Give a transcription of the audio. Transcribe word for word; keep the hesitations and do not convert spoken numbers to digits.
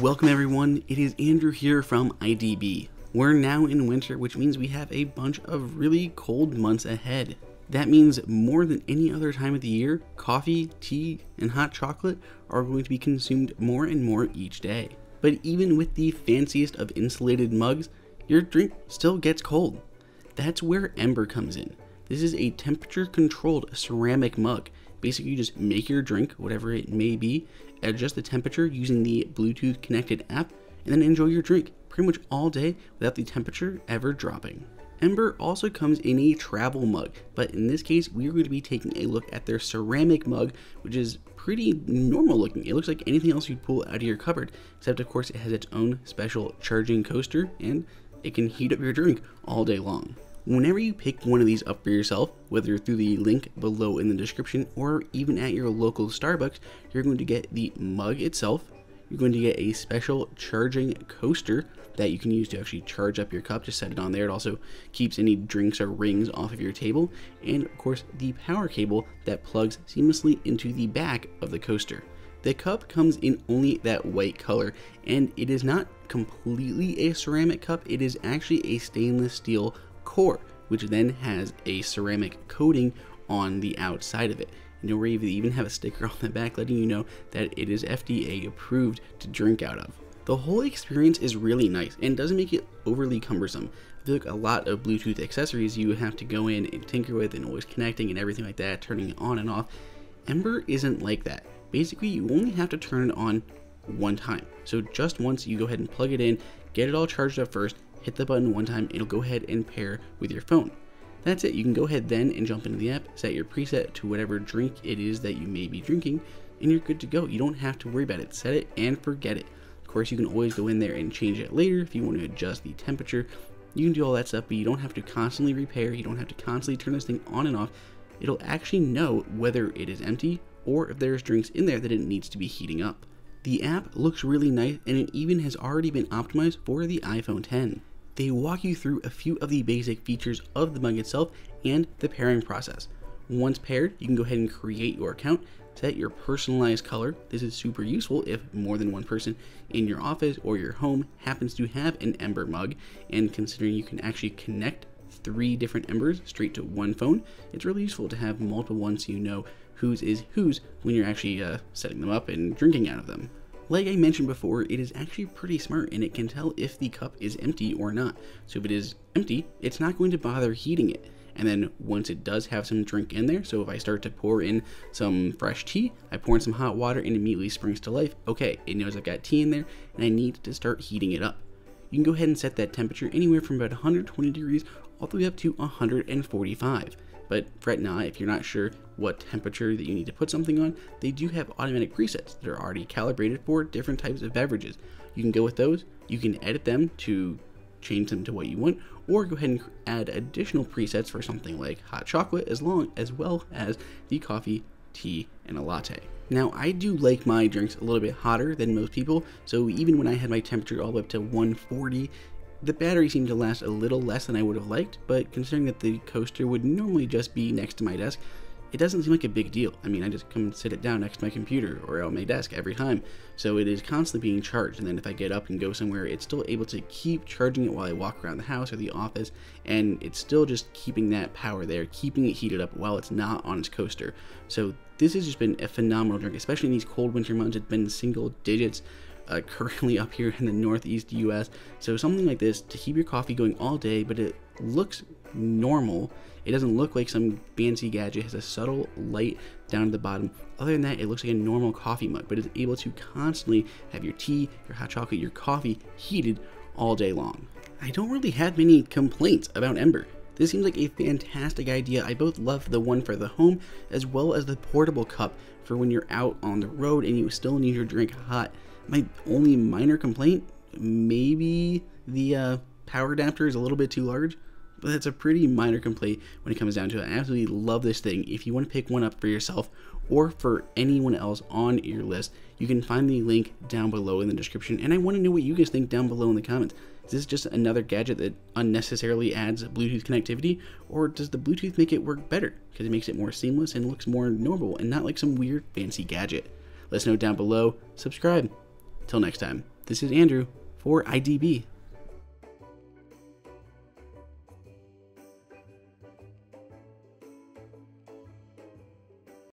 Welcome everyone, it is Andrew here from I D B. We're now in winter, which means we have a bunch of really cold months ahead. That means more than any other time of the year, coffee, tea, and hot chocolate are going to be consumed more and more each day. But even with the fanciest of insulated mugs, your drink still gets cold. That's where Ember comes in. This is a temperature-controlled ceramic mug. Basically, you just make your drink, whatever it may be, adjust the temperature using the Bluetooth connected app, and then enjoy your drink pretty much all day without the temperature ever dropping. Ember also comes in a travel mug, but in this case, we're going to be taking a look at their ceramic mug, which is pretty normal looking. It looks like anything else you'd pull out of your cupboard, except of course it has its own special charging coaster, and it can heat up your drink all day long. Whenever you pick one of these up for yourself, whether through the link below in the description or even at your local Starbucks, you're going to get the mug itself. You're going to get a special charging coaster that you can use to actually charge up your cup. Just set it on there. It also keeps any drinks or rings off of your table. And of course, the power cable that plugs seamlessly into the back of the coaster. The cup comes in only that white color, and it is not completely a ceramic cup. It is actually a stainless steel core, which then has a ceramic coating on the outside of it. And don't worry, you even have a sticker on the back letting you know that it is F D A approved to drink out of. The whole experience is really nice and doesn't make it overly cumbersome. I feel like a lot of Bluetooth accessories you have to go in and tinker with and always connecting and everything like that, turning it on and off. Ember isn't like that. Basically, you only have to turn it on one time. So just once, you go ahead and plug it in, get it all charged up first, hit the button one time, it'll go ahead and pair with your phone. That's it. You can go ahead then and jump into the app, set your preset to whatever drink it is that you may be drinking, and you're good to go. You don't have to worry about it. Set it and forget it. Of course, you can always go in there and change it later if you want to adjust the temperature. You can do all that stuff, but you don't have to constantly repair. You don't have to constantly turn this thing on and off. It'll actually know whether it is empty or if there's drinks in there that it needs to be heating up. The app looks really nice, and it even has already been optimized for the iPhone ten. They walk you through a few of the basic features of the mug itself and the pairing process. Once paired, you can go ahead and create your account, set your personalized color. This is super useful if more than one person in your office or your home happens to have an Ember mug, and considering you can actually connect three different Embers straight to one phone, it's really useful to have multiple ones so you know whose is whose when you're actually uh, setting them up and drinking out of them. Like I mentioned before, it is actually pretty smart, and it can tell if the cup is empty or not. So if it is empty, it's not going to bother heating it. And then once it does have some drink in there, so if I start to pour in some fresh tea, I pour in some hot water and immediately springs to life. Okay, it knows I've got tea in there and I need to start heating it up. You can go ahead and set that temperature anywhere from about one hundred twenty degrees all the way up to one hundred forty-five. But fret not if you're not sure what temperature that you need to put something on. They do have automatic presets that are already calibrated for different types of beverages. You can go with those, you can edit them to change them to what you want, or go ahead and add additional presets for something like hot chocolate, as long as well as the coffee, tea, and a latte. Now, I do like my drinks a little bit hotter than most people, so even when I had my temperature all the way up to one forty, the battery seemed to last a little less than I would have liked, but considering that the coaster would normally just be next to my desk, it doesn't seem like a big deal. I mean, I just come and sit it down next to my computer or on my desk every time, so it is constantly being charged, and then if I get up and go somewhere, it's still able to keep charging it while I walk around the house or the office, and it's still just keeping that power there, keeping it heated up while it's not on its coaster. So this has just been a phenomenal drink, especially in these cold winter months. It's been single digits Uh, currently up here in the Northeast U S. So something like this to keep your coffee going all day, but it looks normal. It doesn't look like some fancy gadget. It has a subtle light down at the bottom. Other than that, it looks like a normal coffee mug, but it's able to constantly have your tea, your hot chocolate, your coffee heated all day long. I don't really have many complaints about Ember. This seems like a fantastic idea. I both love the one for the home as well as the portable cup for when you're out on the road and you still need your drink hot. My only minor complaint, maybe the uh, power adapter is a little bit too large, but that's a pretty minor complaint when it comes down to it. I absolutely love this thing. If you want to pick one up for yourself or for anyone else on your list, you can find the link down below in the description. And I want to know what you guys think down below in the comments. Is this just another gadget that unnecessarily adds Bluetooth connectivity, or does the Bluetooth make it work better because it makes it more seamless and looks more normal and not like some weird fancy gadget? Let us know down below. Subscribe. Till next time. This is Andrew for I D B.